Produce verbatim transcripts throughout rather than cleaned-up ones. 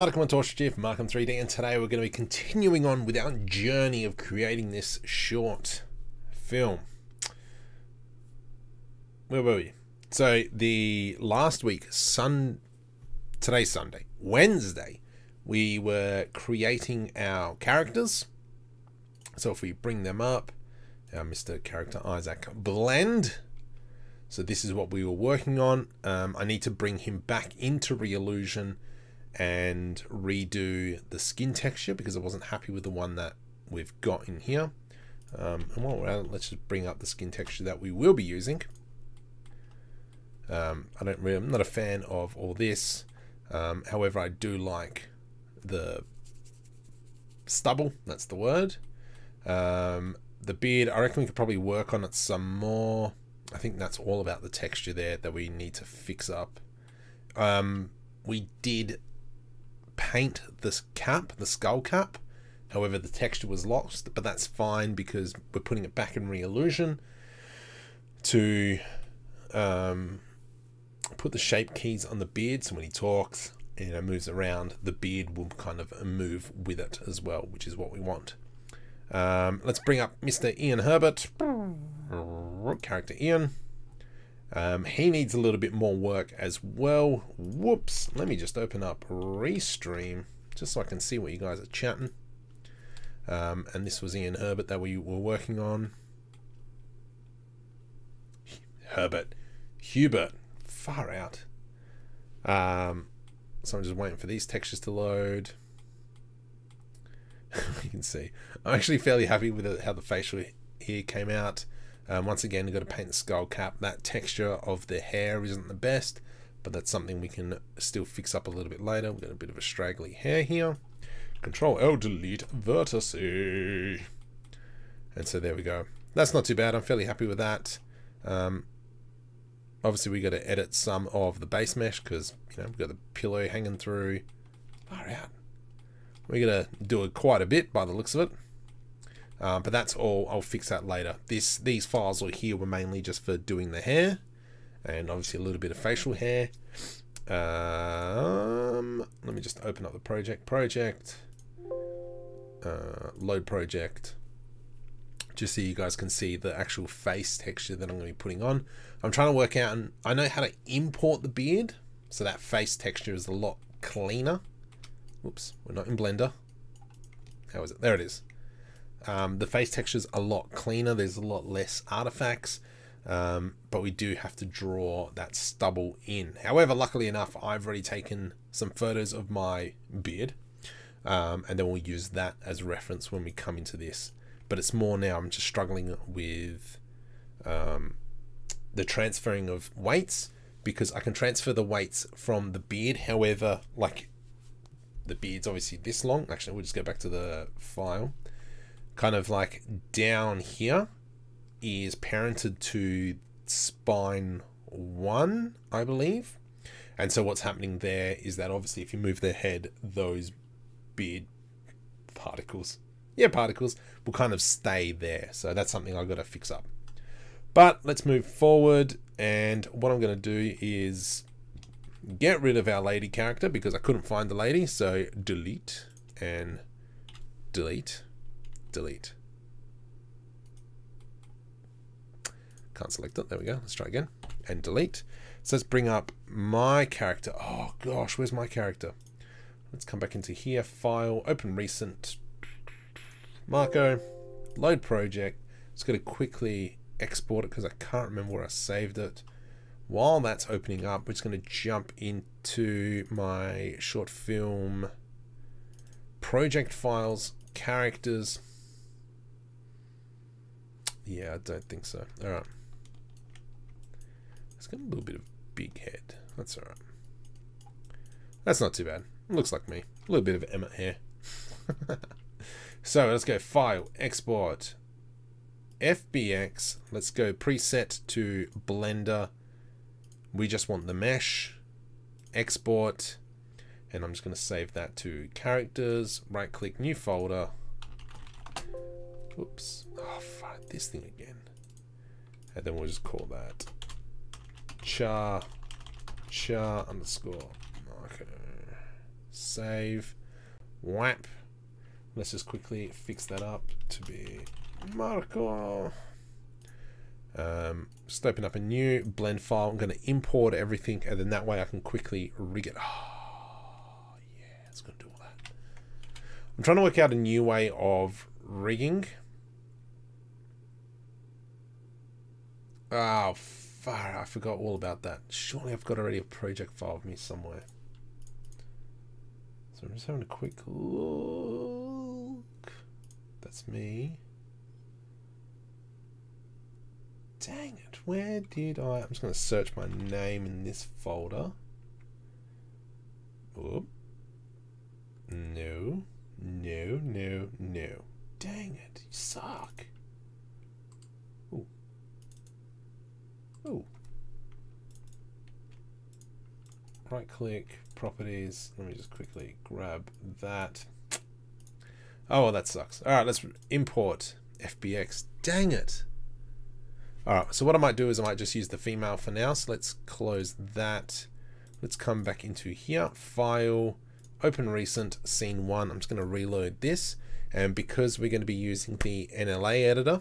Welcome to Torch Chief, Markom three D, and today we're going to be continuing on with our journey of creating this short film. Where were we? So the last week, Sun, today's Sunday, Wednesday, we were creating our characters. So if we bring them up, our Mister Character Isaac Blend. So this is what we were working on. Um, I need to bring him back into Reallusion and redo the skin texture because I wasn't happy with the one that we've got in here. Um, and while we're at it, let's just bring up the skin texture that we will be using. Um, I don't really, I'm not a fan of all this. Um, however, I do like the stubble, that's the word. Um, the beard, I reckon we could probably work on it some more. I think that's all about the texture there that we need to fix up. Um, we did paint this cap, the skull cap. However, the texture was lost, but that's fine because we're putting it back in Reallusion to um, put the shape keys on the beard. So when he talks, you know, moves around, the beard will kind of move with it as well, which is what we want. Um, let's bring up Mister Ian Hubert. Character Ian. Um, he needs a little bit more work as well. Whoops. Let me just open up Restream just so I can see what you guys are chatting. Um, and this was Ian Hubert that we were working on. Hubert. Hubert. Far out. Um, so I'm just waiting for these textures to load. You can see. I'm actually fairly happy with how the facial here came out. Um, once again, you've got to paint the skull cap. That texture of the hair isn't the best, but that's something we can still fix up a little bit later. We've got a bit of a straggly hair here. Control L, delete vertice. And so there we go. That's not too bad. I'm fairly happy with that. Um, obviously, we've got to edit some of the base mesh because, you know, we've got the pillow hanging through. Far out. We're going to do it quite a bit by the looks of it. Um, but that's all. I'll fix that later. This, these files are here were mainly just for doing the hair, and obviously a little bit of facial hair. Um, let me just open up the project. Project. Uh, load project. Just so you guys can see the actual face texture that I'm going to be putting on. I'm trying to work out, and I know how to import the beard, so that face texture is a lot cleaner. Oops, we're not in Blender. How is it? There it is. Um, the face texture's a lot cleaner. There's a lot less artifacts, um, but we do have to draw that stubble in. However, luckily enough, I've already taken some photos of my beard, um, and then we'll use that as reference when we come into this. But it's more now, I'm just struggling with um, the transferring of weights, because I can transfer the weights from the beard. However, like the beard's obviously this long. Actually, we'll just go back to the file. Kind of like down here is parented to spine one, I believe. And so what's happening there is that obviously if you move their head, those beard particles, yeah, particles will kind of stay there. So that's something I've got to fix up, but let's move forward. And what I'm going to do is get rid of our lady character because I couldn't find the lady. So delete and delete. Delete. Can't select it. There we go. Let's try again. And delete. So let's bring up my character. Oh gosh, where's my character? Let's come back into here. File. Open recent. Marko. Load project. Just going to quickly export it because I can't remember where I saved it. While that's opening up, we're just going to jump into my short film project files, characters. Yeah, I don't think so. All right. It's got a little bit of big head. That's all right. That's not too bad. It looks like me. A little bit of Emmett hair. So let's go file, export, F B X. Let's go preset to Blender. We just want the mesh. Export. And I'm just going to save that to characters. Right click, new folder. Oops. Oh, fuck, this thing again. And then we'll just call that char, char underscore Marko. save, whap. Let's just quickly fix that up to be Marko. Um, just open up a new blend file. I'm going to import everything, and then that way I can quickly rig it. Oh, yeah, it's going to do all that. I'm trying to work out a new way of rigging. Oh, far, I forgot all about that. Surely I've got already a project file of me somewhere. So I'm just having a quick look. That's me. Dang it, where did I... I'm just going to search my name in this folder. Oop. No, no, no, no. Dang it, you suck. Ooh. Ooh. Right click, properties. Let me just quickly grab that. Oh, well, that sucks. All right, let's import F B X. Dang it. Alright, so what I might do is I might just use the female for now. So let's close that. Let's come back into here. File, open recent, scene one. I'm just going to reload this. And because we're going to be using the N L A editor,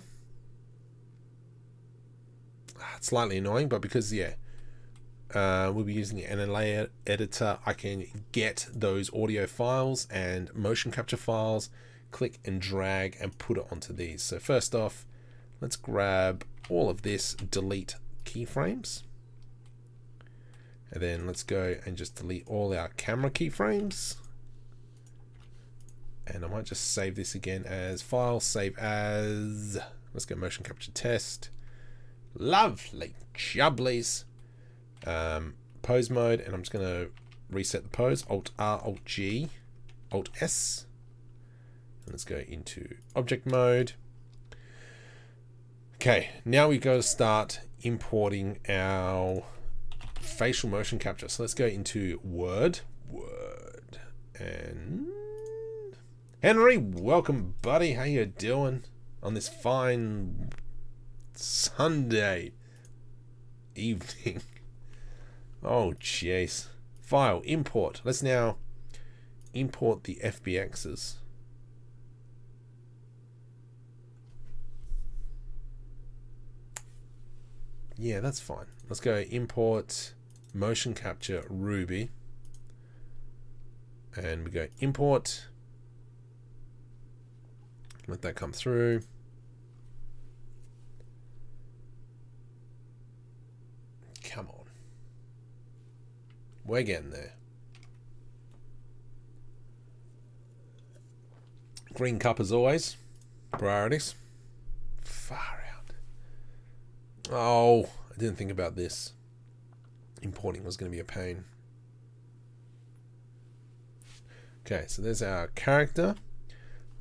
it's slightly annoying, but because, yeah, uh, we'll be using the N L A editor, I can get those audio files and motion capture files, click and drag and put it onto these. So first off, let's grab all of this, delete keyframes, and then let's go and just delete all our camera keyframes. And I might just save this again as file, save as, let's go motion capture test. Lovely jubblies. Um, pose mode, and I'm just going to reset the pose, alt R, alt G, alt S, and let's go into object mode. Okay, now we go start importing our facial motion capture. So let's go into Word, Word, and Henry, welcome, buddy. How you doing on this fine Sunday evening? Oh, jeez. File, import. Let's now import the F B Xs. Yeah, that's fine. Let's go import motion capture Ruby. And we go import. Let that come through. Come on. We're getting there. Green cup as always. Priorities. Far out. Oh, I didn't think about this. Importing was going to be a pain. Okay, so there's our character.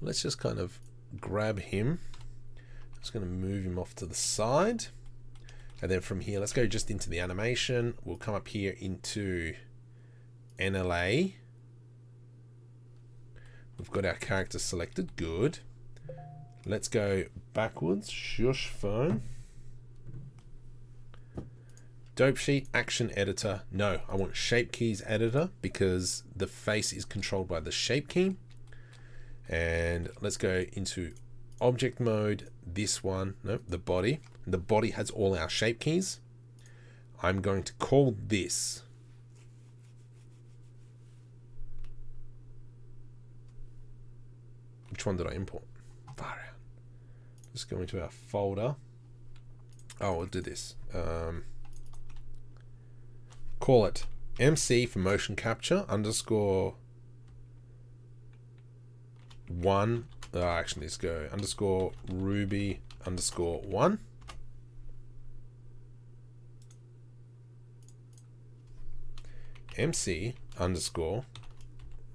Let's just kind of grab him. I'm just going to move him off to the side. And then from here, let's go just into the animation. We'll come up here into N L A. We've got our character selected. Good. Let's go backwards. Shush phone. Dope sheet, action editor. No, I want shape keys editor because the face is controlled by the shape key. And let's go into object mode. This one, no, the body. The body has all our shape keys. I'm going to call this which one did I import? Far out. Let's go into our folder. Oh, we'll do this. Um, Call it M C for motion capture underscore one. Oh, actually, let's go underscore Ruby underscore one. M C underscore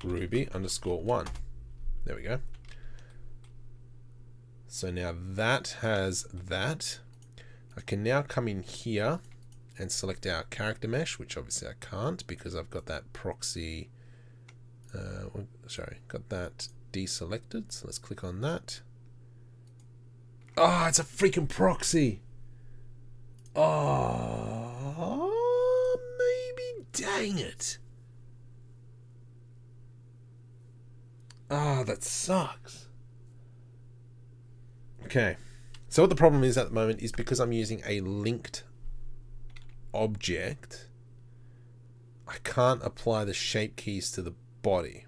Ruby underscore one. There we go. So now that has that. I can now come in here and select our character mesh, which obviously I can't because I've got that proxy, uh, sorry, got that deselected. So let's click on that. Oh, it's a freaking proxy. Oh, maybe, dang it. Ah, that sucks. Okay. So what the problem is at the moment is because I'm using a linked object, I can't apply the shape keys to the body.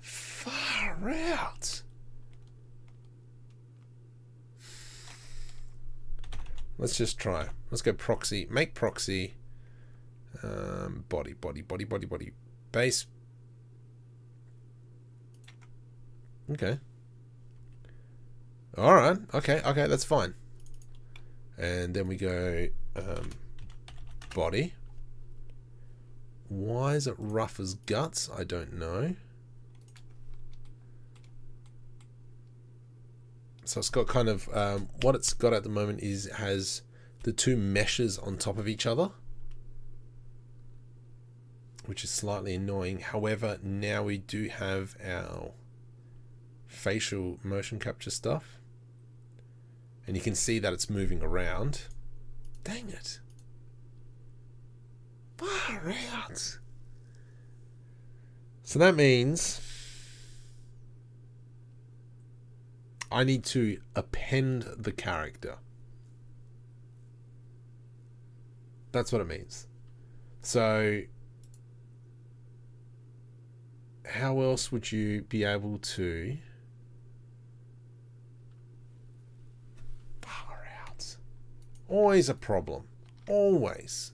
Far out. Let's just try. Let's go proxy, make proxy, um, body, body, body, body, body, base. Okay. All right. Okay. Okay. That's fine. And then we go um, body. Why is it rough as guts? I don't know. So it's got kind of um, what it's got at the moment is it has the two meshes on top of each other, which is slightly annoying. However, now we do have our facial motion capture stuff. And you can see that it's moving around. Dang it. Far out. So that means I need to append the character. That's what it means. So how else would you be able to... Always a problem. Always.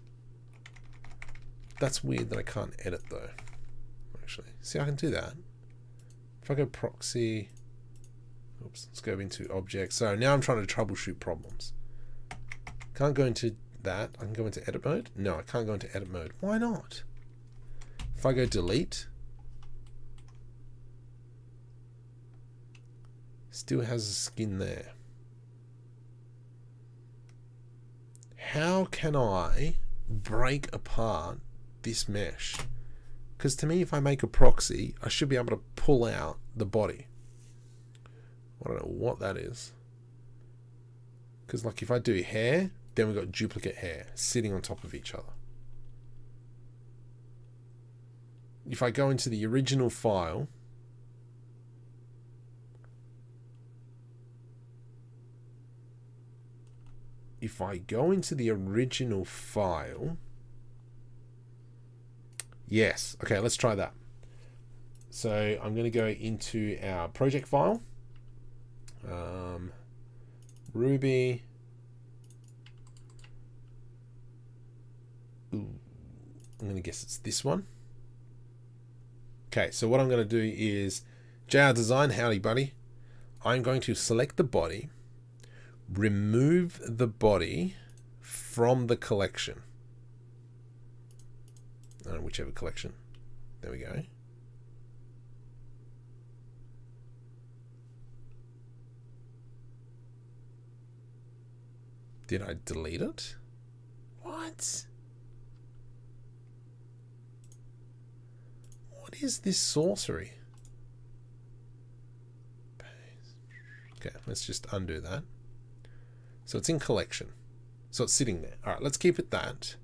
That's weird that I can't edit though. Actually, see, I can do that. If I go proxy, oops, let's go into object. So now I'm trying to troubleshoot problems. Can't go into that. I can go into edit mode. No, I can't go into edit mode. Why not? If I go delete, still has a skin there. How can I break apart this mesh? Because to me, if I make a proxy, I should be able to pull out the body. I don't know what that is. Because like if I do hair, then we've got duplicate hair sitting on top of each other. If I go into the original file, If I go into the original file, yes. Okay, let's try that. So I'm going to go into our project file, um, Ruby. Ooh, I'm going to guess it's this one. Okay, so what I'm going to do is J R Design, howdy buddy. I'm going to select the body, remove the body from the collection, uh, whichever collection, there we go. Did I delete it? What? What is this sorcery? Okay, let's just undo that. So it's in collection. So it's sitting there. All right, let's keep it that.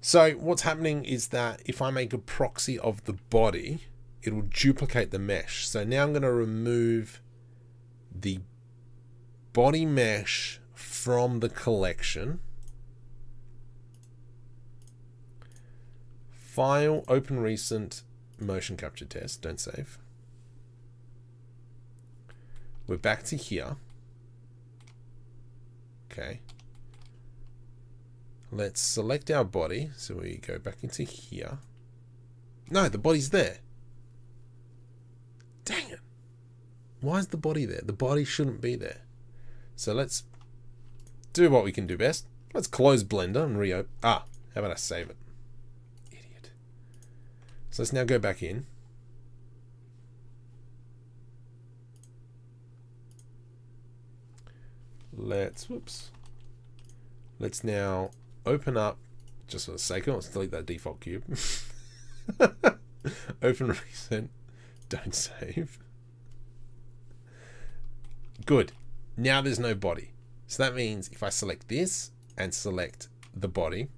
So what's happening is that if I make a proxy of the body, it will duplicate the mesh. So now I'm going to remove the body mesh from the collection. File, open recent, motion capture test, don't save. We're back to here. Okay. Let's select our body. So we go back into here. No, the body's there. Dang it. Why is the body there? The body shouldn't be there. So let's do what we can do best. Let's close Blender and reopen. Ah, how about I save it? Idiot. So let's now go back in. Let's, whoops. Let's now open up, just for the sake of it, let's delete that default cube. Open recent, don't save. Good, now there's no body. So that means if I select this and select the body,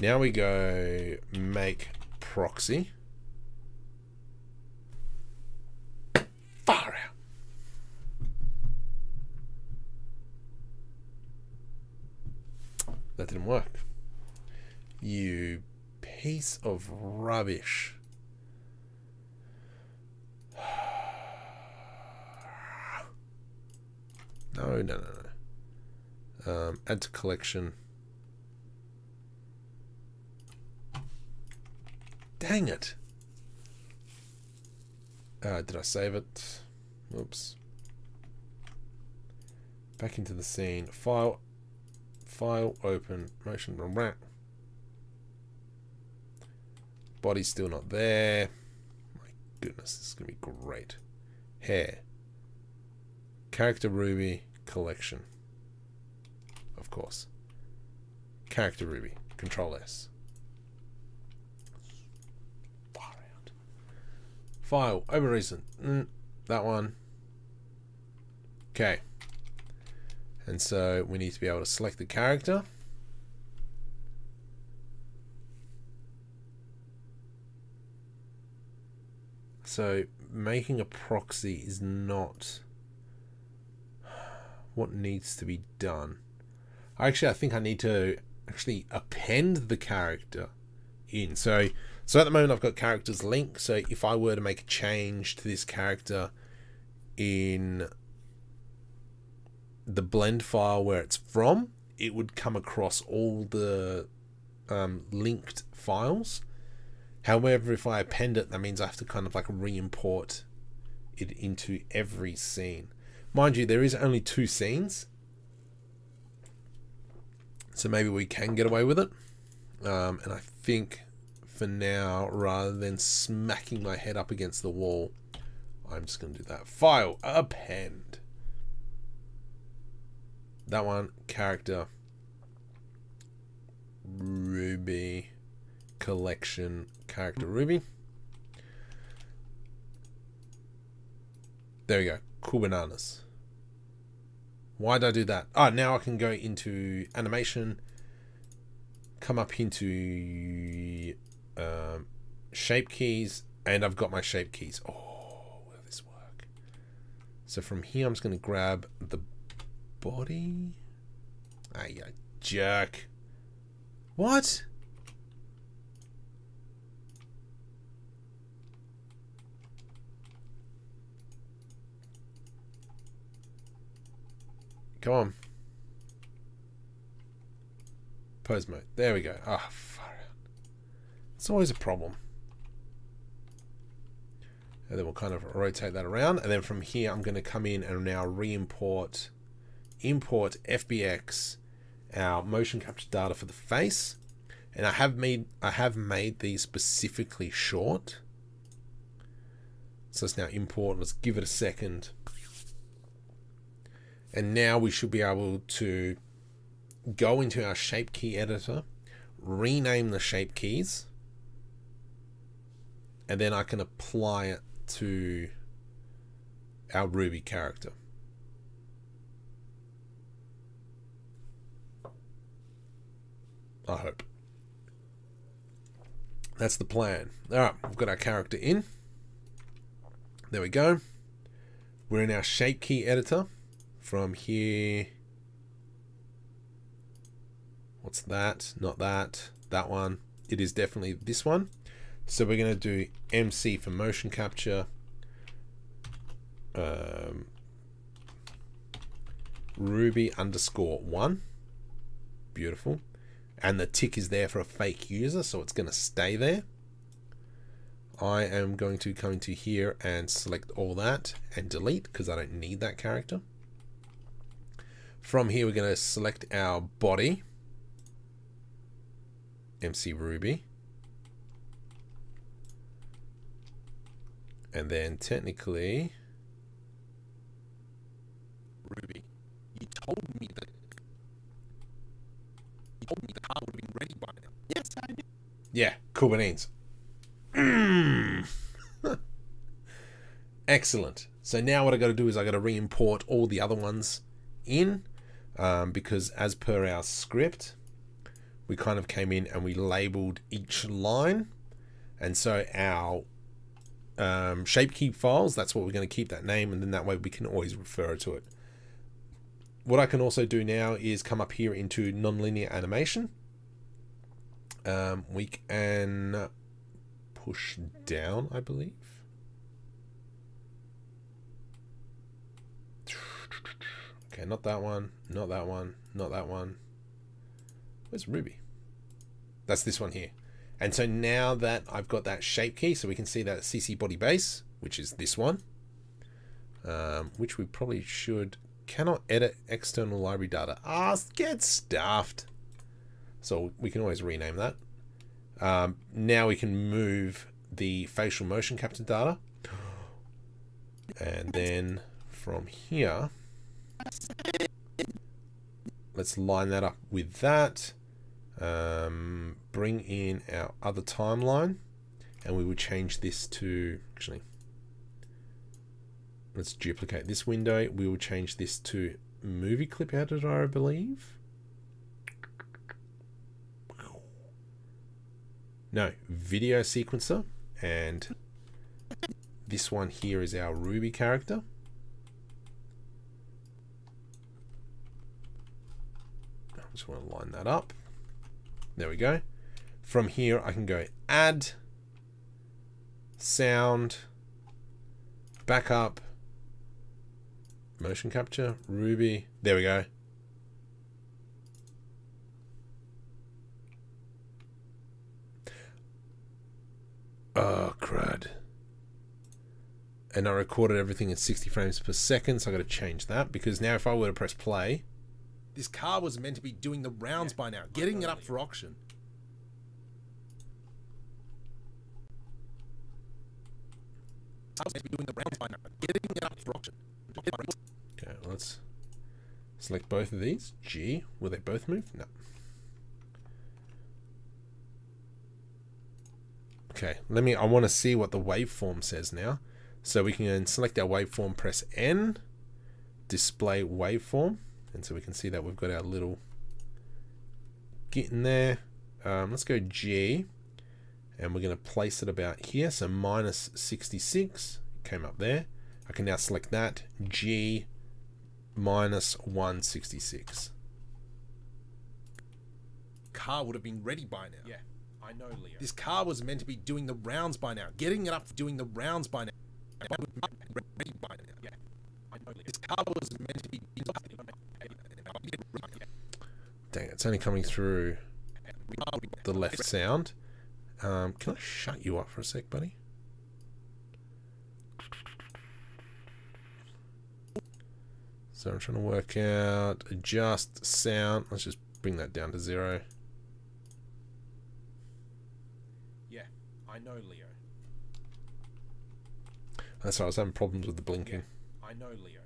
Now we go make proxy. Far out. That didn't work. You piece of rubbish. No, no, no, no. Um, add to collection. Dang it. Uh, did I save it? Oops. Back into the scene. File, file, open, motion, run, run. Body's still not there. My goodness, this is going to be great. Hair. Character Ruby collection. Of course. Character Ruby. Control S. Far out. File. Over recent. Mm, that one. Okay. And so we need to be able to select the character. So making a proxy is not what needs to be done. Actually, I think I need to actually append the character in. So, so at the moment I've got characters link. So if I were to make a change to this character in the blend file where it's from, it would come across all the um, linked files. However, if I append it, that means I have to kind of like re-import it into every scene. Mind you, there is only two scenes, so maybe we can get away with it. Um, and I think for now, rather than smacking my head up against the wall, I'm just going to do that. File, append. That one, character, Ruby, collection, character Ruby. There we go. Cool bananas. Why did I do that? Ah, now I can go into animation, come up into um, shape keys, and I've got my shape keys. Oh, will this work? So from here, I'm just going to grab the body. Ah, you jerk. What? Come on. Pose mode. There we go. Ah, oh, far out. It's always a problem. And then we'll kind of rotate that around. And then from here, I'm going to come in and now re-import, import F B X, our motion capture data for the face. And I have made, I have made these specifically short. So let's now import. Let's give it a second. And now we should be able to go into our shape key editor, rename the shape keys, and then I can apply it to our Ruby character. I hope. That's the plan. All right, we've got our character in. There we go. We're in our shape key editor. From here, what's that? Not that, that one. It is definitely this one. So we're gonna do M C for motion capture, um, Ruby underscore one, beautiful. And the tick is there for a fake user, so it's gonna stay there. I am going to come into here and select all that and delete, because I don't need that character. From here, we're going to select our body, M C Ruby, and then technically, Ruby, you told me that you told me the car would have been ready by now. Yes, I did. Yeah, Kubernetes. Mm. Excellent. So now what I got to do is I got to re-import all the other ones in. Um, because as per our script, we kind of came in and we labeled each line. And so our um, shapekeep files, that's what we're going to keep that name. And then that way we can always refer to it. What I can also do now is come up here into nonlinear animation. Um, we can push down, I believe. Okay, not that one, not that one, not that one. Where's Ruby? That's this one here. And so now that I've got that shape key, so we can see that C C body base, which is this one, um, which we probably should, cannot edit external library data. Ah, get stuffed. So we can always rename that. Um, now we can move the facial motion capture data. And then from here, let's line that up with that. Um, bring in our other timeline and we would change this to, actually, let's duplicate this window. We will change this to movie clip editor, I believe. No, video sequencer. And this one here is our Ruby character. I just want to line that up. There we go. From here, I can go add, sound, back up, motion capture, Ruby. There we go. Oh, crud. And I recorded everything at sixty frames per second, so I gotta change that, because now if I were to press play, this car was meant to be doing the rounds yeah, by now, getting it up for auction. I was meant to be doing the rounds by now, getting it up for auction. Okay, let's select both of these. G, will they both move? No. Okay, let me, I want to see what the waveform says now. So we can select our waveform, press N, display waveform. And so we can see that we've got our little git in there. Um, let's go G and we're going to place it about here. So minus sixty-six came up there. I can now select that G minus one sixty-six. Car would have been ready by now. Yeah. I know, Leo. This car was meant to be doing the rounds by now. Getting it up for doing the rounds by now. I would not be ready by now. Yeah. I know, Leo. This car was meant to be. Dang, it's only coming through the left sound. Um, can I shut you up for a sec, buddy? So I'm trying to work out, adjust sound. Let's just bring that down to zero. I know, Leo. That's why I was having problems with the blinking. Yeah, I know, Leo.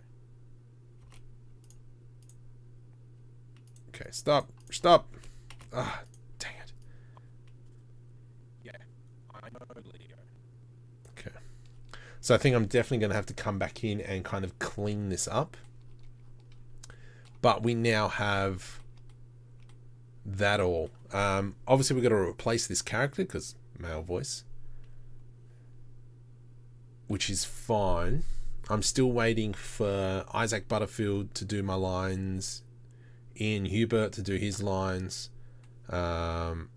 Okay, stop. Stop. Ah, dang it. Yeah, I know, Leo. Okay. So I think I'm definitely going to have to come back in and kind of clean this up. But we now have that all. Um, obviously, we've got to replace this character because... male voice, which is fine. I'm still waiting for Isaac Butterfield to do my lines, Ian Hubert to do his lines, um,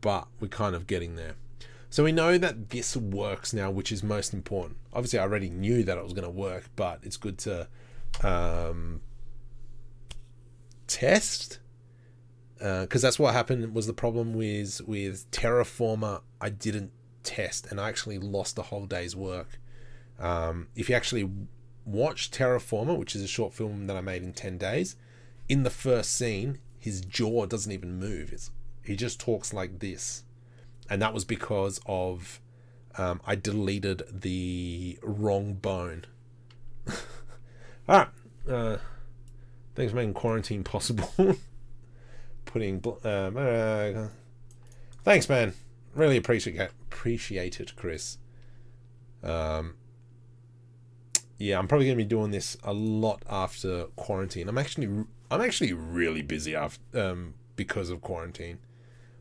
but we're kind of getting there. So we know that this works now, which is most important. Obviously, I already knew that it was going to work, but it's good to um, test. Because uh, that's what happened, was the problem with, with Terraformer. I didn't test and I actually lost a whole day's work. Um, if you actually watch Terraformer, which is a short film that I made in ten days, in the first scene, his jaw doesn't even move. It's, he just talks like this. And that was because of um, I deleted the wrong bone. All right. Uh, thanks for making quarantine possible. Putting, um, uh, thanks, man. Really appreciate appreciate it, Chris. Um, yeah, I'm probably gonna be doing this a lot after quarantine. I'm actually, I'm actually really busy after um, because of quarantine.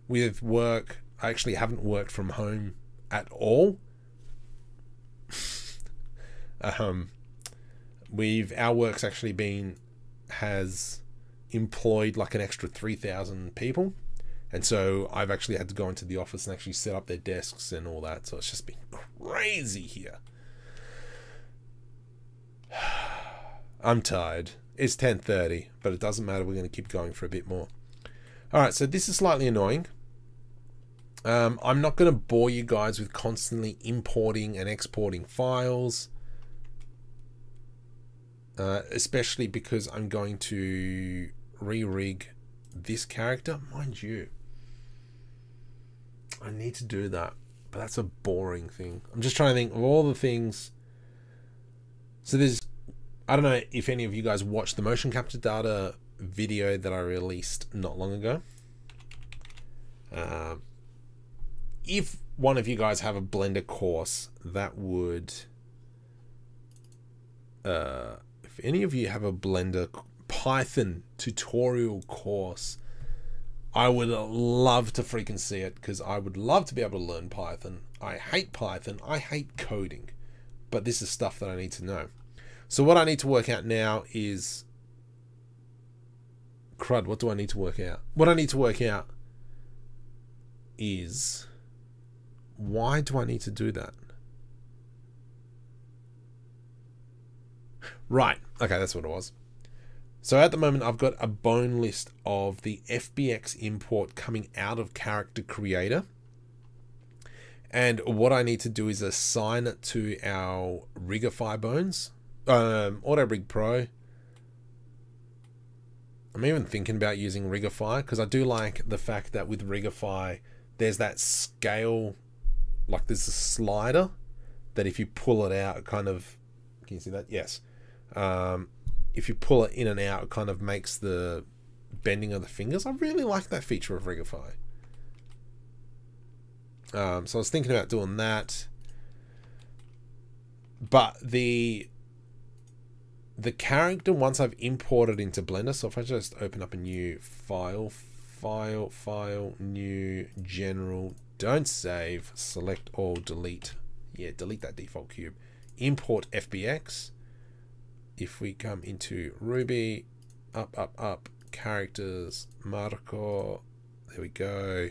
With work, I actually haven't worked from home at all. um, we've our work's actually been has employed like an extra three thousand people, and so I've actually had to go into the office and actually set up their desks and all that. So it's just been crazy here. I'm tired. It's ten thirty, but it doesn't matter. We're going to keep going for a bit more. All right, so this is slightly annoying. Um, I'm not going to bore you guys with constantly importing and exporting files, uh, especially because I'm going to re-rig this character. Mind you, I need to do that, but that's a boring thing. I'm just trying to think of all the things. So there's, I don't know if any of you guys watched the motion capture data video that I released not long ago. Um, if one of you guys have a Blender course, that would, uh, if any of you have a Blender Python tutorial course, I would love to freaking see it, because I would love to be able to learn Python. I hate Python. I hate coding, but this is stuff that I need to know. So what I need to work out now is, crud, what do I need to work out? What I need to work out is, why do I need to do that? Right, okay, that's what it was. So at the moment, I've got a bone list of the F B X import coming out of Character Creator. And what I need to do is assign it to our Rigify bones, um, AutoRig Pro. I'm even thinking about using Rigify, because I do like the fact that with Rigify, there's that scale, like there's a slider that if you pull it out, it kind of, can you see that? Yes. Um, if you pull it in and out, it kind of makes the bending of the fingers. I really like that feature of Rigify. Um, so I was thinking about doing that, but the, the character, once I've imported into Blender, so if I just open up a new file, file, file, new, general, don't save, select all, delete. Yeah, delete that default cube. Import F B X. If we come into Ruby, up, up, up, characters, Marko, there we go.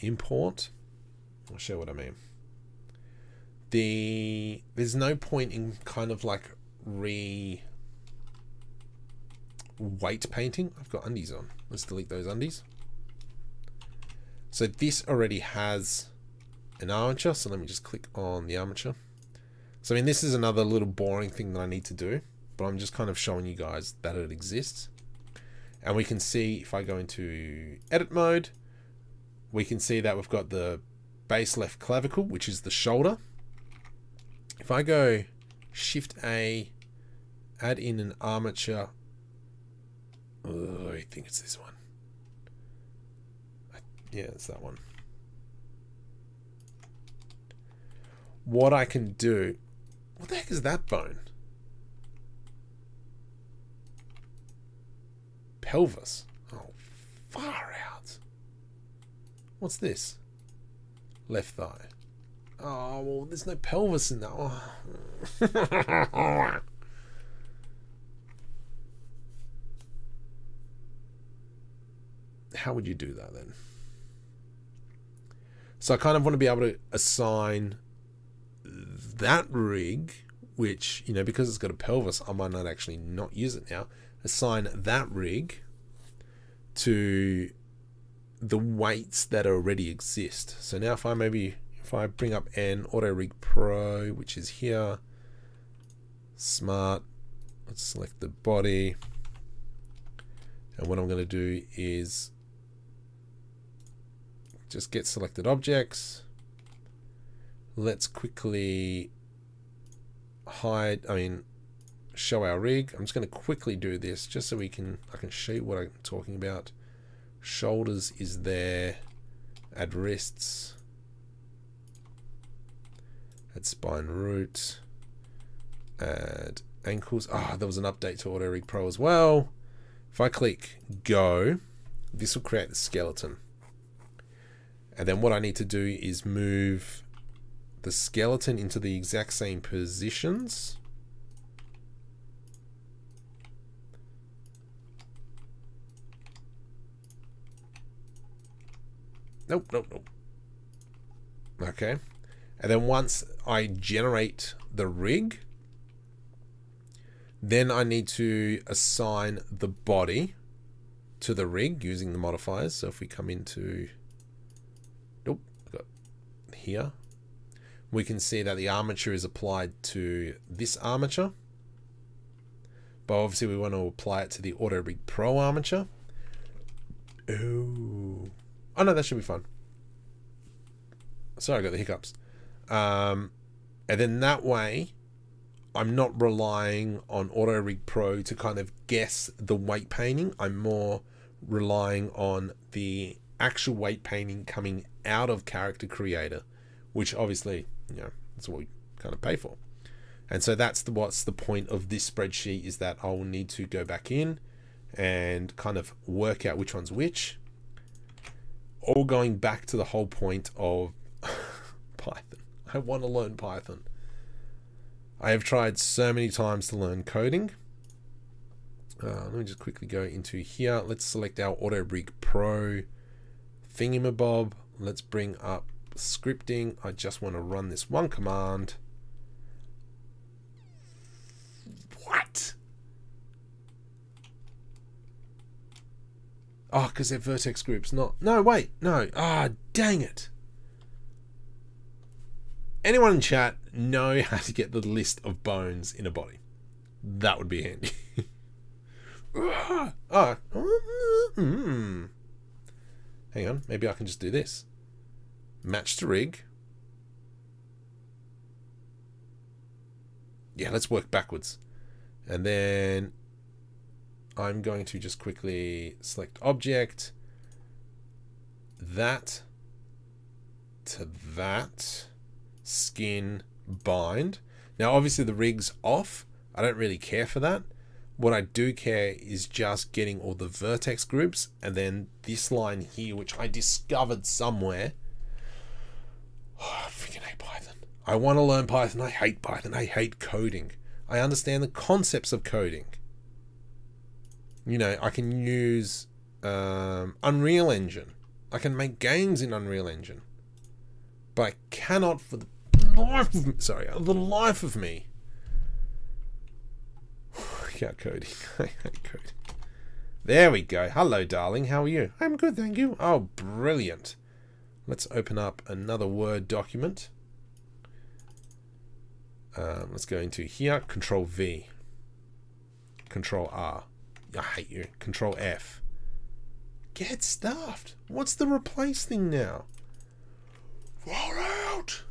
Import. I'll show what I mean. The there's no point in kind of like re weight painting. I've got undies on. Let's delete those undies. So this already has an armature. So let me just click on the armature. So I mean, this is another little boring thing that I need to do, but I'm just kind of showing you guys that it exists. And we can see if I go into edit mode, we can see that we've got the base left clavicle, which is the shoulder. If I go Shift A, add in an armature. Oh, I think it's this one. I, yeah, it's that one. What I can do, what the heck is that bone? Pelvis. Oh, far out. What's this? Left thigh. Oh, well, there's no pelvis in that one. How would you do that then? So I kind of want to be able to assign that rig, which, you know, because it's got a pelvis, I might not actually not use it now. Assign that rig to the weights that already exist. So now if I maybe... If I bring up an AutoRig Pro, which is here, smart, let's select the body. And what I'm going to do is just get selected objects. Let's quickly hide, I mean, show our rig. I'm just going to quickly do this just so we can, I can show you what I'm talking about. Shoulders is there, add wrists. Add spine root, add ankles. Ah, oh, there was an update to AutoRig Pro as well. If I click go, this will create the skeleton. And then what I need to do is move the skeleton into the exact same positions. Nope, nope, nope. Okay. And then once I generate the rig, then I need to assign the body to the rig using the modifiers. So if we come into, nope, got here, we can see that the armature is applied to this armature, but obviously we want to apply it to the AutoRig Pro armature. Ooh. Oh no, that should be fine. Sorry, I got the hiccups. Um, and then that way, I'm not relying on AutoRig Pro to kind of guess the weight painting. I'm more relying on the actual weight painting coming out of Character Creator, which obviously, you know, that's what we kind of pay for. And so that's the, what's the point of this spreadsheet, is that I will need to go back in and kind of work out which one's which. All going back to the whole point of Python. I want to learn Python. I have tried so many times to learn coding. Uh, let me just quickly go into here. Let's select our AutoRig Pro thingamabob. Let's bring up scripting. I just want to run this one command. What? Oh, because they're vertex groups, not... No, wait, no. Ah, dang it. Anyone in chat know how to get the list of bones in a body? That would be handy. Oh. Mm-hmm. Hang on, maybe I can just do this. Match to rig. Yeah, let's work backwards. And then I'm going to just quickly select object. That to that. Skin bind. Now obviously the rig's off, I don't really care for that. What I do care is just getting all the vertex groups, and then this line here, which I discovered somewhere. Oh, I freaking hate Python. I want to learn Python. I hate Python. I hate coding. I understand the concepts of coding. You know, I can use um, Unreal Engine. I can make games in Unreal Engine, but I cannot for the life of me, sorry, the life of me. Out coding. I hate coding. There we go. Hello, darling. How are you? I'm good, thank you. Oh, brilliant. Let's open up another Word document. Um, let's go into here. Control V. Control R. I hate you. Control F. Get stuffed. What's the replace thing now? Roll out.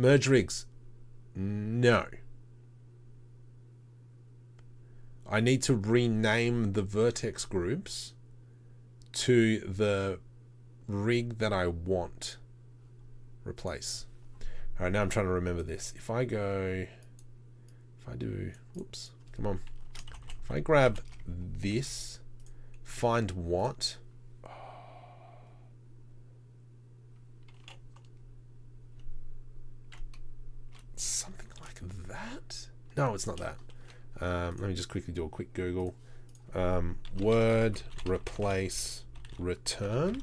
Merge rigs. No. I need to rename the vertex groups to the rig that I want. Replace. All right, now I'm trying to remember this. If I go, if I do, whoops, come on. If I grab this, find what? Oh. Something like that? No, it's not that. Um, let me just quickly do a quick Google. Um, word replace return.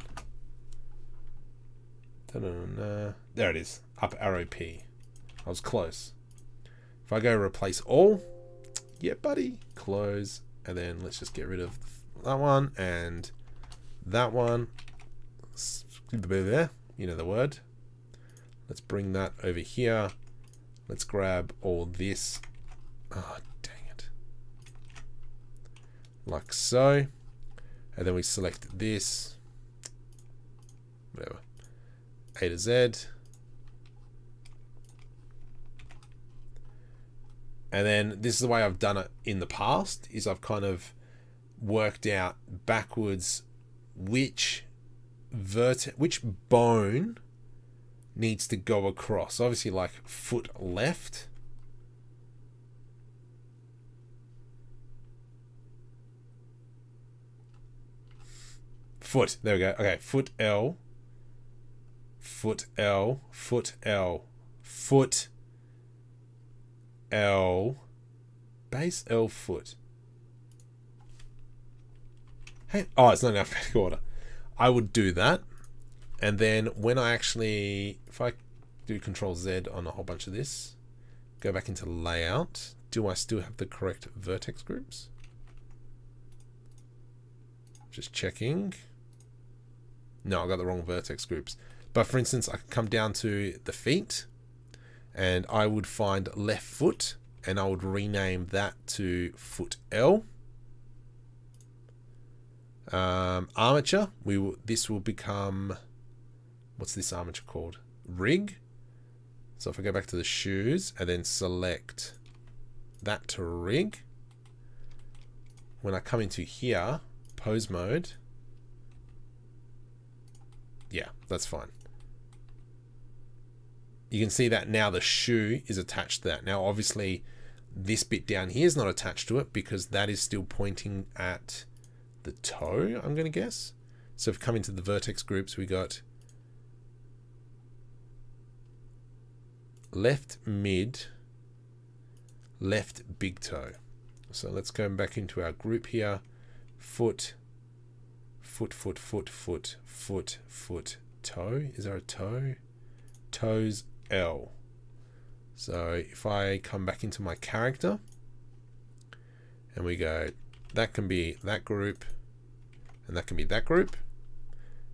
Da-da-da-da. There it is. Up arrow P. I was close. If I go replace all, yeah, buddy. Close, and then let's just get rid of that one and that one. There, you know the word. Let's bring that over here. Let's grab all this. Oh, dang it! Like so, and then we select this. Whatever. A to Z. And then this is the way I've done it in the past, is I've kind of worked out backwards which vertex, which bone needs to go across. Obviously like foot left foot. There we go. Okay, foot L, foot L, foot L, foot L, base L foot. Hey, oh, it's not in alphabetical order. I would do that, and then when I actually, if I do Control Z on a whole bunch of this, go back into layout. Do I still have the correct vertex groups? Just checking. No, I got the wrong vertex groups. But for instance, I can come down to the feet and I would find left foot and I would rename that to foot L. Um, armature, we will, this will become, what's this armature called? Rig. So if I go back to the shoes and then select that to rig, when I come into here, pose mode. Yeah, that's fine. You can see that now the shoe is attached to that. Now, obviously, this bit down here is not attached to it because that is still pointing at the toe, I'm going to guess. So if we come into the vertex groups, we got left mid, left big toe. So let's go back into our group here. Foot, foot, foot, foot, foot, foot, foot, toe. Is there a toe? Toes L. So if I come back into my character and we go, that can be that group and that can be that group.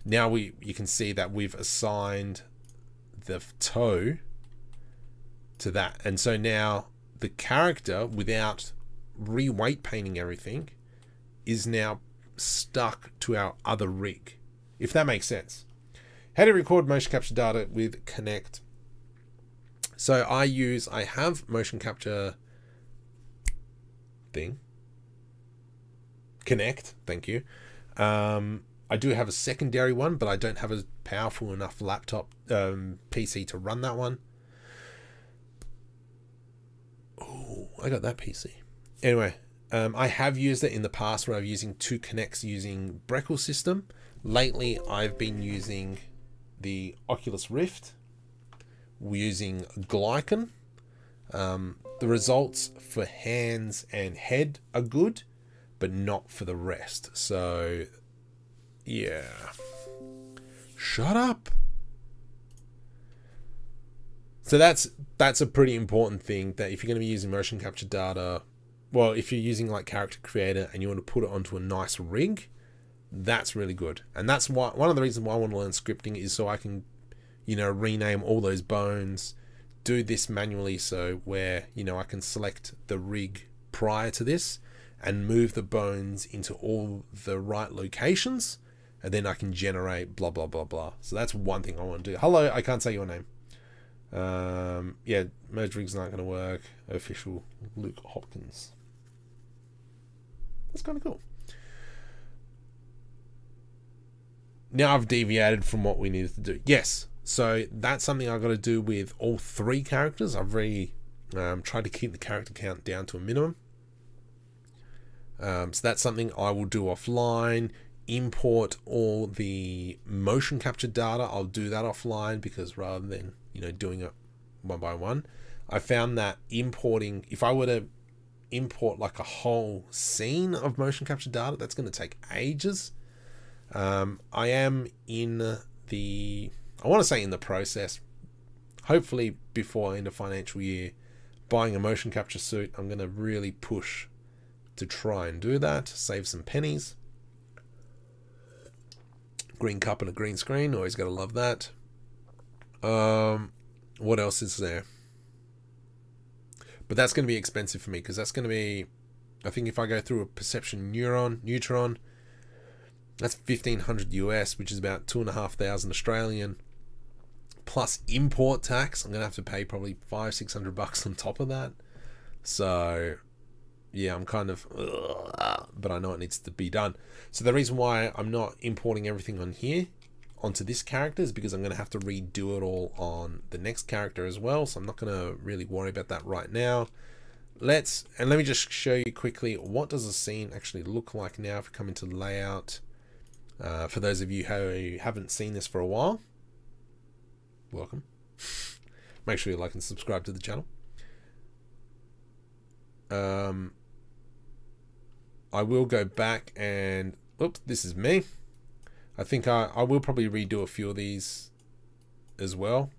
Now we, you can see that we've assigned the toe to that. And so now the character, without re-weight painting everything, is now stuck to our other rig, if that makes sense. How to record motion capture data with Kinect. So I use, I have motion capture thing. Kinect, thank you. Um, I do have a secondary one, but I don't have a powerful enough laptop um, P C to run that one. Oh, I got that P C. Anyway. Um, I have used it in the past where I'm using two Kinects using Breckle system. Lately, I've been using the Oculus Rift. We're using Glycon. Um, the results for hands and head are good, but not for the rest. So, yeah. Shut up. So that's, that's a pretty important thing, that if you're going to be using motion capture data, well, if you're using like Character Creator and you want to put it onto a nice rig, that's really good. And that's why, one of the reasons why I want to learn scripting is so I can, you know, rename all those bones, do this manually, so where, you know, I can select the rig prior to this and move the bones into all the right locations, and then I can generate blah, blah, blah, blah. So that's one thing I want to do. Hello, I can't say your name. Um, yeah, merge rigs aren't going to work. Official Luke Hopkins. That's kind of cool. Now I've deviated from what we needed to do. Yes, so that's something I've got to do with all three characters. I've really um, tried to keep the character count down to a minimum. Um, so that's something I will do offline. Import all the motion capture data. I'll do that offline, because rather than, you know, doing it one by one, I found that importing, if I were to import like a whole scene of motion capture data, that's going to take ages. Um, I am in the, I want to say in the process, hopefully before end of financial year, buying a motion capture suit. I'm going to really push to try and do that, save some pennies. Green cup and a green screen, always got to love that. Um, what else is there? But that's going to be expensive for me, because that's going to be, I think if I go through a perception neuron, neutron, that's fifteen hundred U S, which is about two and a half thousand Australian, plus import tax. I'm going to have to pay probably five, six hundred bucks on top of that. So yeah, I'm kind of, ugh, but I know it needs to be done. So the reason why I'm not importing everything on here onto this character is because I'm going to have to redo it all on the next character as well. So I'm not going to really worry about that right now. Let's, and let me just show you quickly, what does the scene actually look like now? If we come into layout, Uh, for those of you who haven't seen this for a while, welcome. Make sure you like and subscribe to the channel. Um, I will go back and, oops, this is me. I think I, I will probably redo a few of these as well.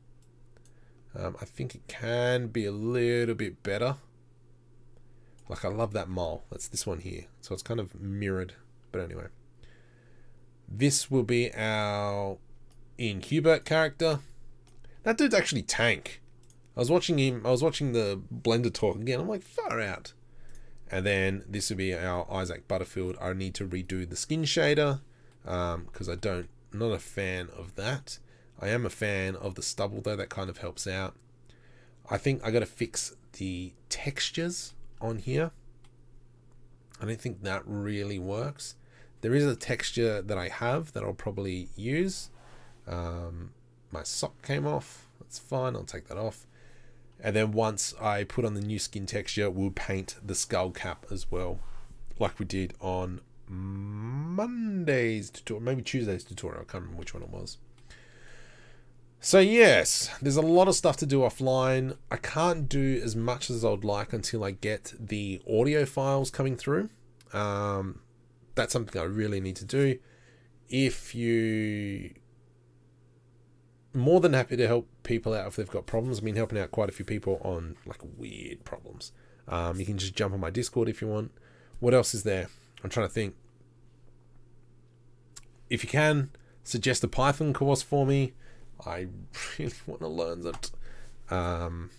Um, I think it can be a little bit better. Like I love that mole. That's this one here. So it's kind of mirrored, but anyway. This will be our Ian Hubert character. That dude's actually tank. I was watching him, I was watching the Blender talk again. I'm like, far out. And then this will be our Isaac Butterfield. I need to redo the skin shader because um, I don't, I'm not a fan of that. I am a fan of the stubble though. That kind of helps out. I think I got to fix the textures on here. I don't think that really works. There is a texture that I have that I'll probably use. Um, my sock came off. That's fine. I'll take that off. And then once I put on the new skin texture, we'll paint the skull cap as well, like we did on Monday's tutorial, maybe Tuesday's tutorial. I can't remember which one it was. So yes, there's a lot of stuff to do offline. I can't do as much as I would like until I get the audio files coming through. Um, that's something I really need to do. If you... More than happy to help people out if they've got problems. I've been helping out quite a few people on like weird problems. Um, you can just jump on my Discord if you want. What else is there? I'm trying to think. If you can, suggest a Python course for me. I really want to learn that. Um,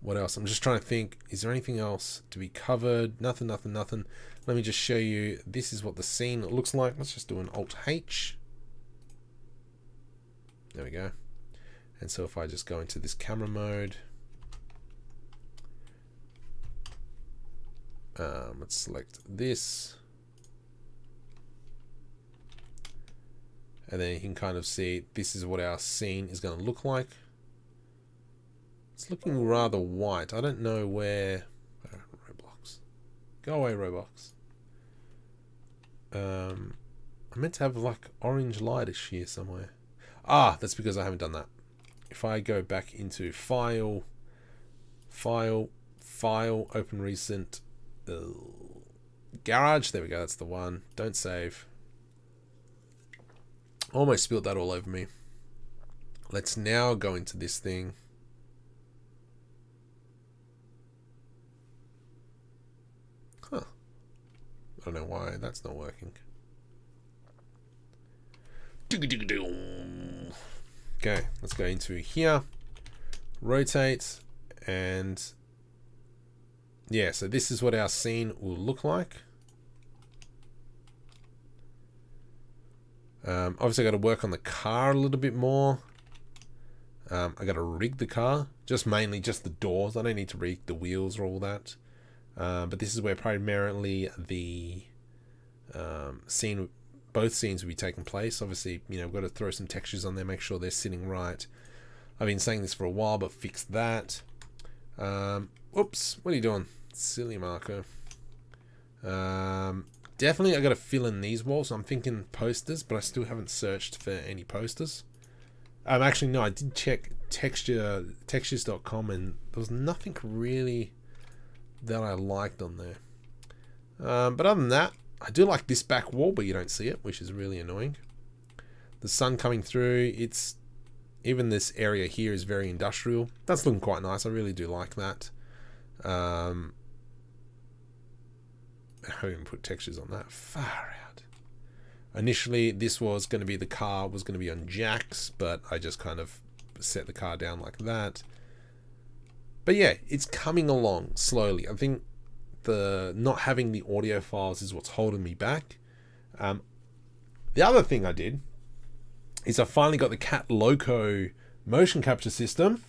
what else? I'm just trying to think. Is there anything else to be covered? Nothing, nothing, nothing. Let me just show you. This is what the scene looks like. Let's just do an Alt H. There we go. And so if I just go into this camera mode, um, let's select this. And then you can kind of see this is what our scene is going to look like. It's looking rather white. I don't know where... Oh, Roblox. Go away, Roblox. Um, I meant to have like orange lightish here somewhere. Ah, that's because I haven't done that. If I go back into File, File, File, Open Recent, uh, Garage, there we go, that's the one. Don't save. Almost spilled that all over me. Let's now go into this thing. Huh. I don't know why that's not working. Okay, let's go into here, rotate, and yeah, so this is what our scene will look like. Um, obviously I got to work on the car a little bit more. Um, I got to rig the car, just mainly just the doors. I don't need to rig the wheels or all that. Uh, but this is where primarily the um, scene both scenes will be taking place. Obviously, you know, we've got to throw some textures on there, make sure they're sitting right. I've been saying this for a while, but fix that. Um, oops, what are you doing? Silly Marco. Um, definitely, I got to fill in these walls. I'm thinking posters, but I still haven't searched for any posters. Um, actually, no, I did check texture, textures dot com, and there was nothing really that I liked on there. Um, but other than that, I do like this back wall, but you don't see it, which is really annoying. The sun coming through, it's... Even this area here is very industrial. That's looking quite nice. I really do like that. Um, I haven't even put textures on that. Far out. Initially, this was going to be the car, was going to be on jacks, but I just kind of set the car down like that. But yeah, it's coming along slowly. I think... The not having the audio files is what's holding me back. Um, the other thing I did is I finally got the CatLoco motion capture system,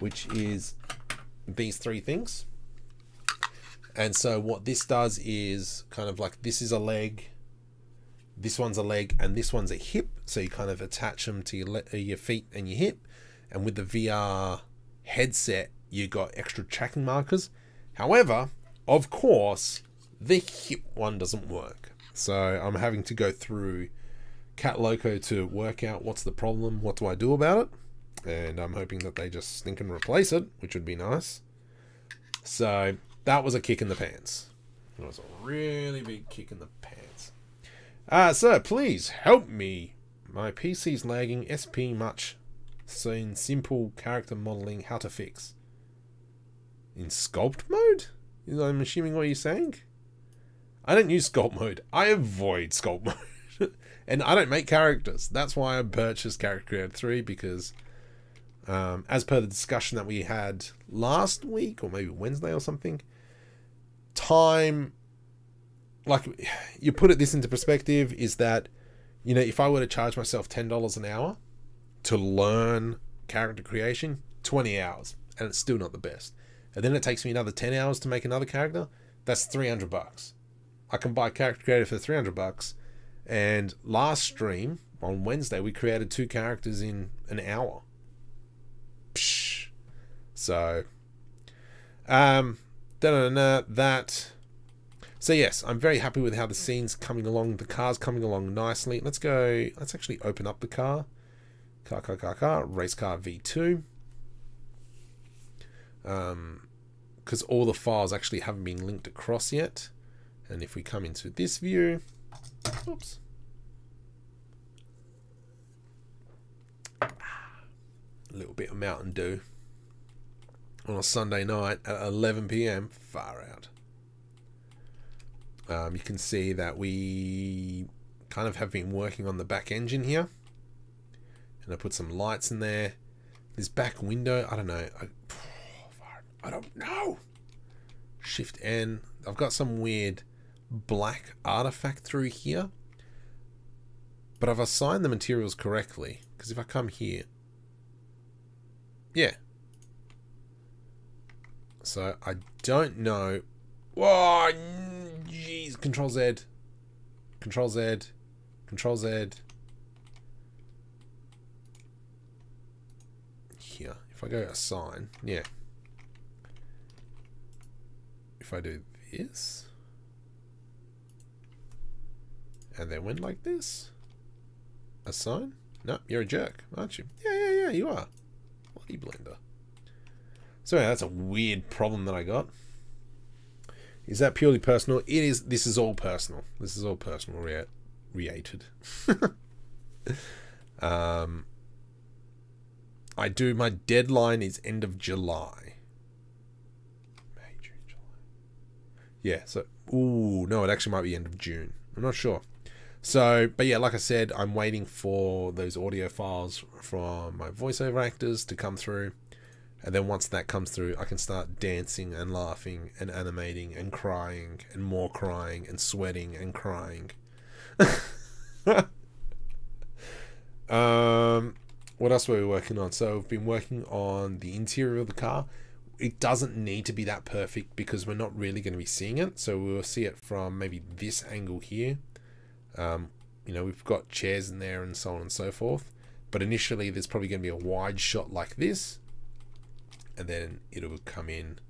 which is these three things. And so what this does is kind of like this is a leg, this one's a leg, and this one's a hip. So you kind of attach them to your, le your feet and your hip. And with the V R headset, you got extra tracking markers. However, of course, the hip one doesn't work. So I'm having to go through CatLoco to work out what's the problem, what do I do about it, and I'm hoping that they just think and replace it, which would be nice. So that was a kick in the pants. It was a really big kick in the pants. Uh, sir, please help me. My P C's lagging, S P much. Seen simple character modeling, how to fix. In sculpt mode? I'm assuming what you're saying? I don't use sculpt mode. I avoid sculpt mode. And I don't make characters. That's why I purchased Character Creator three, because um, as per the discussion that we had last week, or maybe Wednesday or something, time, like you put it this into perspective, is that, you know, if I were to charge myself ten dollars an hour to learn character creation, twenty hours, and it's still not the best. And then it takes me another ten hours to make another character. That's three hundred bucks. I can buy Character Creator for three hundred bucks. And last stream on Wednesday, we created two characters in an hour. Psh. So, um, da-da-da-da, that. So yes, I'm very happy with how the scene's coming along. The car's coming along nicely. Let's go, let's actually open up the car. Car, car, car, car, race car V two. Um, because all the files actually haven't been linked across yet. And if we come into this view, oops. A little bit of Mountain Dew on a Sunday night at eleven P M, far out. Um, you can see that we kind of have been working on the back engine here. And I put some lights in there. This back window, I don't know. I, I don't know. Shift N. I've got some weird black artifact through here, but I've assigned the materials correctly, because if I come here, yeah. So I don't know. Whoa, jeez. Control Z, Control Z, Control Z. Here, if I go assign, yeah. If I do this, and then went like this, assign. No, you're a jerk, aren't you? Yeah, yeah, yeah, you are. Bloody Blender. So yeah, that's a weird problem that I got. Is that purely personal? It is. This is all personal. This is all personal. Reated. um, I do. My deadline is end of July. Yeah, so, ooh, no, it actually might be end of June. I'm not sure. So, but yeah, like I said, I'm waiting for those audio files from my voiceover actors to come through. And then once that comes through, I can start dancing and laughing and animating and crying and more crying and sweating and crying. um, what else were we working on? So we've been working on the interior of the car. It doesn't need to be that perfect because we're not really going to be seeing it. So we'll see it from maybe this angle here. Um, you know, we've got chairs in there and so on and so forth. But initially there's probably going to be a wide shot like this. And then it'll come in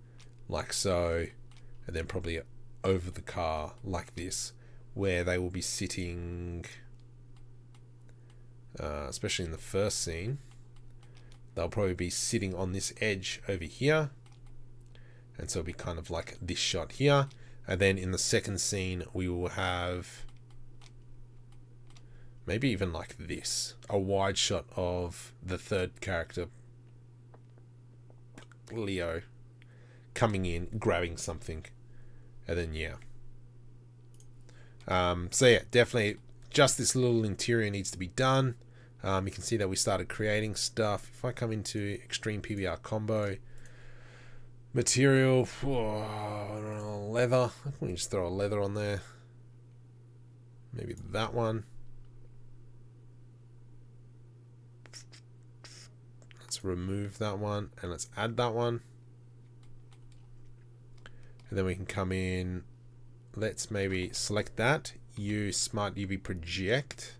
like so. And then probably over the car like this, where they will be sitting, uh, especially in the first scene. They'll probably be sitting on this edge over here. And so it'll be kind of like this shot here. And then in the second scene, we will have maybe even like this, a wide shot of the third character, Leo, coming in, grabbing something. And then, yeah. Um, so yeah, definitely just this little interior needs to be done. Um, you can see that we started creating stuff. If I come into Extreme P B R Combo, material, whoa, leather. We can just throw a leather on there. Maybe that one. Let's remove that one and let's add that one. And then we can come in. Let's maybe select that. Use Smart U V Project.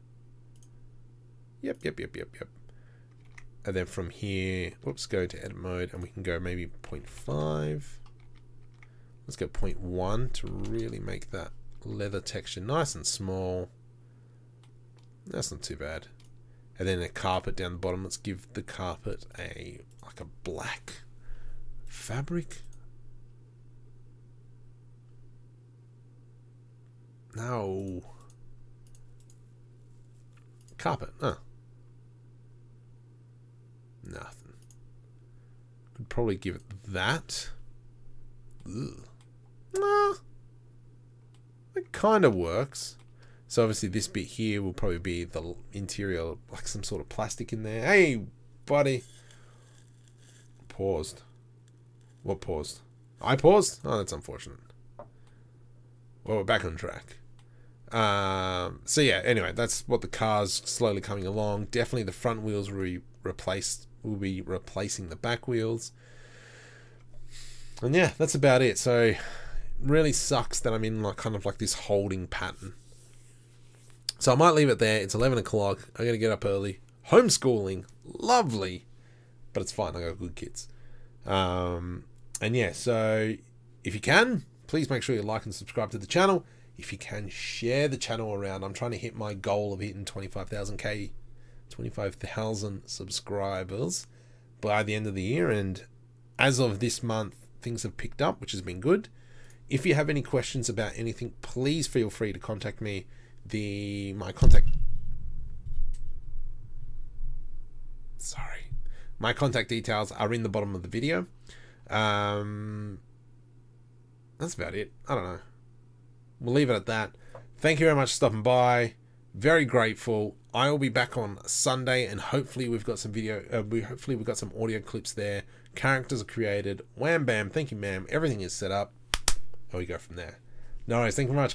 Yep, yep, yep, yep, yep. And then from here, whoops, go to edit mode and we can go maybe point five. Let's go point one to really make that leather texture, nice and small. That's not too bad. And then a carpet down the bottom. Let's give the carpet a like a black fabric. No. Carpet, huh? Nothing. Could probably give it that. Ugh. Nah. It kind of works. So obviously this bit here will probably be the interior, like some sort of plastic in there. Hey, buddy. Paused. What paused? I paused? Oh, that's unfortunate. Well, we're back on track. Um, so yeah, anyway, that's what the car's slowly coming along. Definitely the front wheels will be replaced, will be replacing the back wheels. And yeah, that's about it. So it really sucks that I'm in like kind of like this holding pattern. So I might leave it there. It's eleven o'clock. I'm going to get up early. Homeschooling. Lovely. But it's fine. I got good kids. Um, and yeah, so if you can, please make sure you like and subscribe to the channel. If you can, share the channel around. I'm trying to hit my goal of hitting twenty-five thousand K, twenty-five thousand subscribers by the end of the year. And as of this month, things have picked up, which has been good. If you have any questions about anything, please feel free to contact me. The my contact sorry my contact details are in the bottom of the video. Um that's about it. I don't know, we'll leave it at that. Thank you very much for stopping by, very grateful. I will be back on Sunday, and hopefully we've got some video uh, we hopefully we've got some audio clips there. Characters are created, wham bam, thank you ma'am, everything is set up, and we go from there. No worries, thank you very much guys.